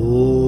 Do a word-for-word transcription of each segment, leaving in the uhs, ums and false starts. Oh.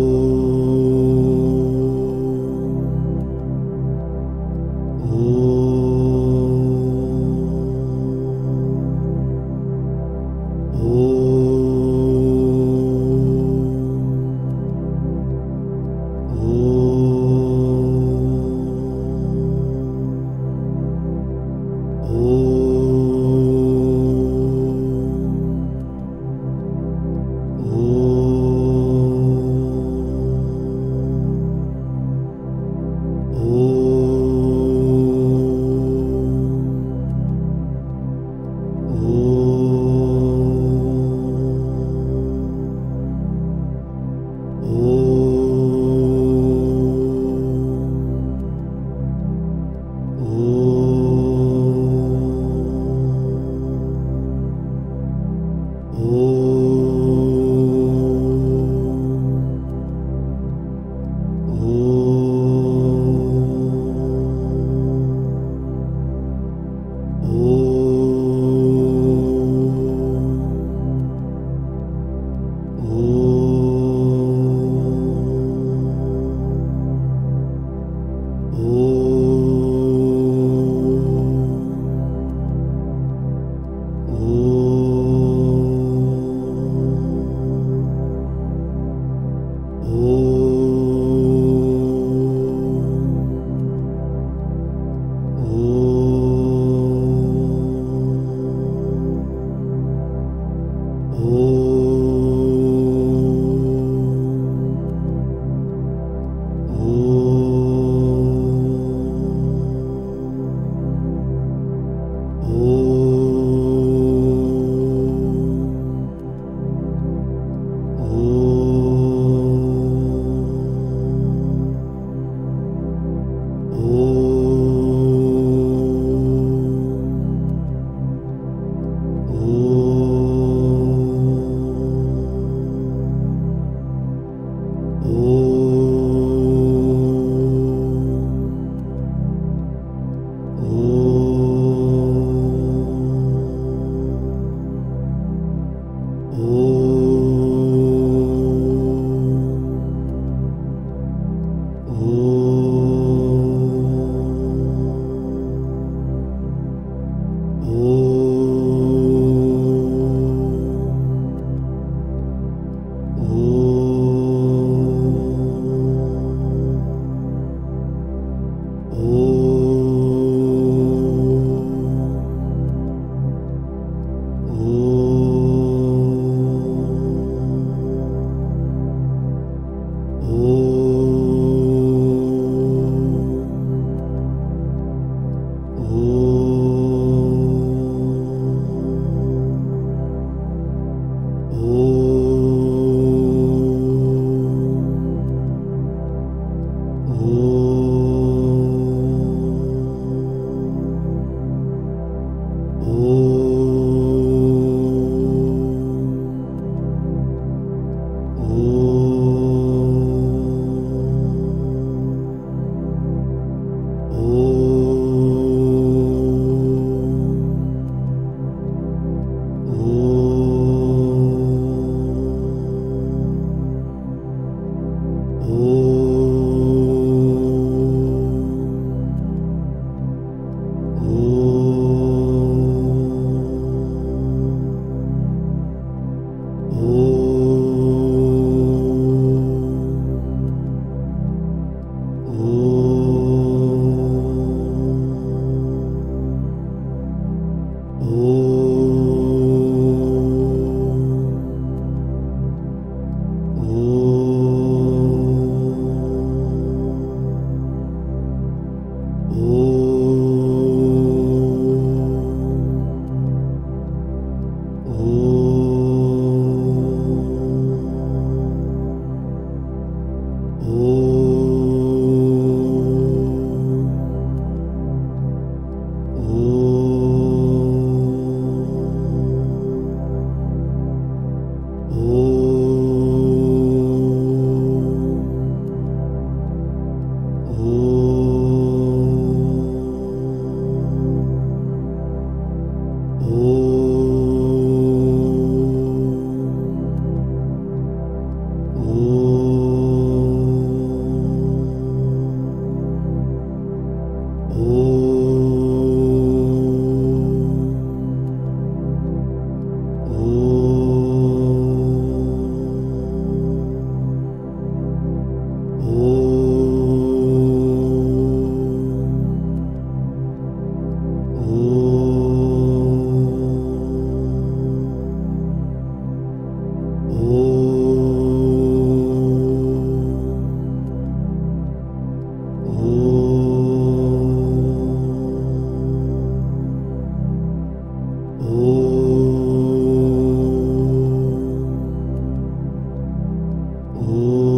Oh.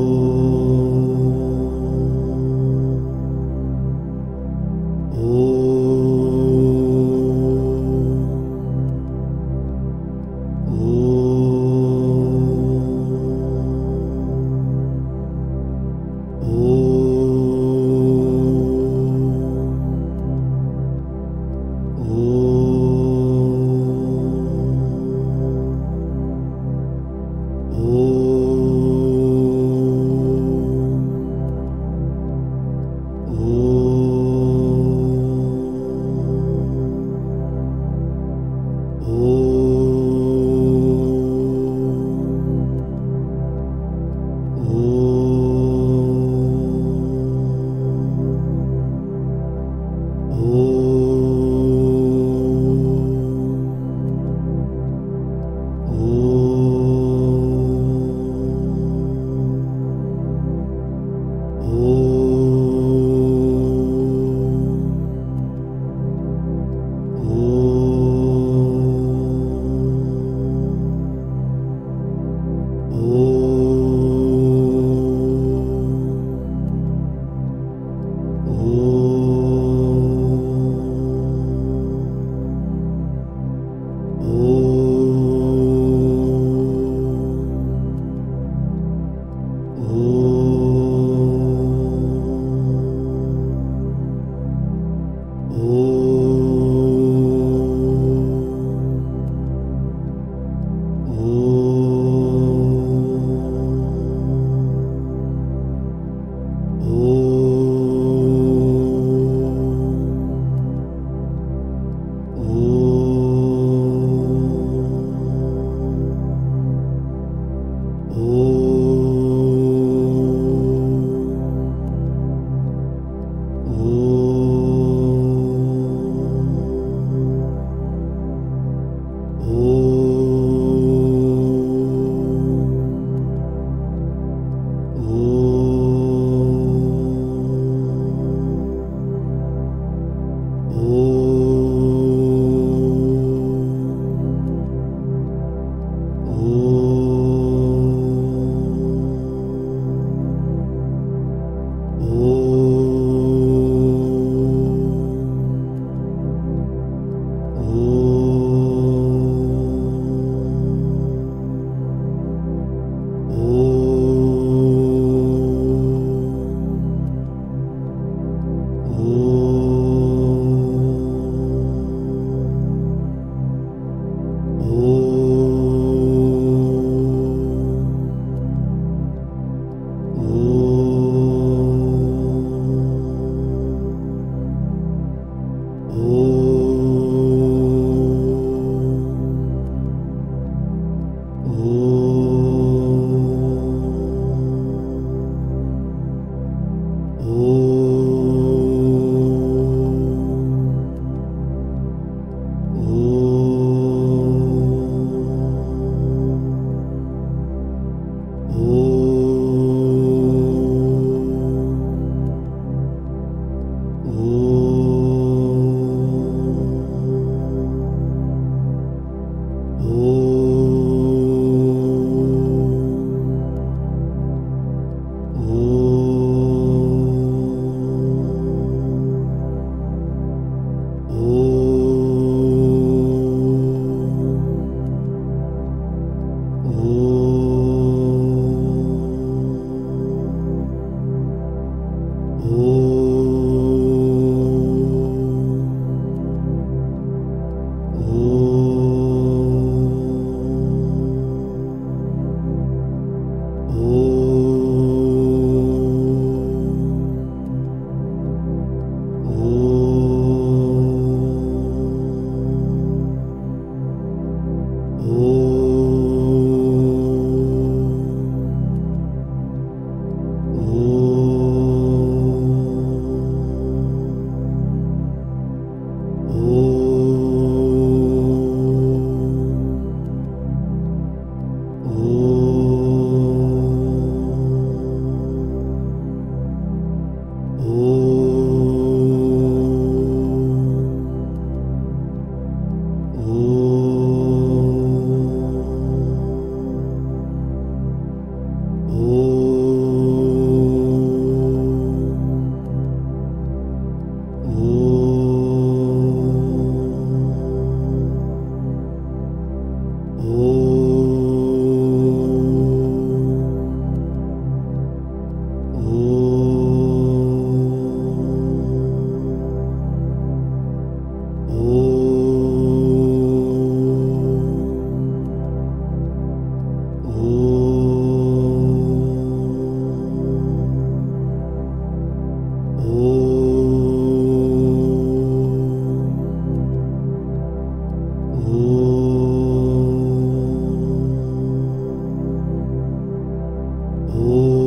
Oh.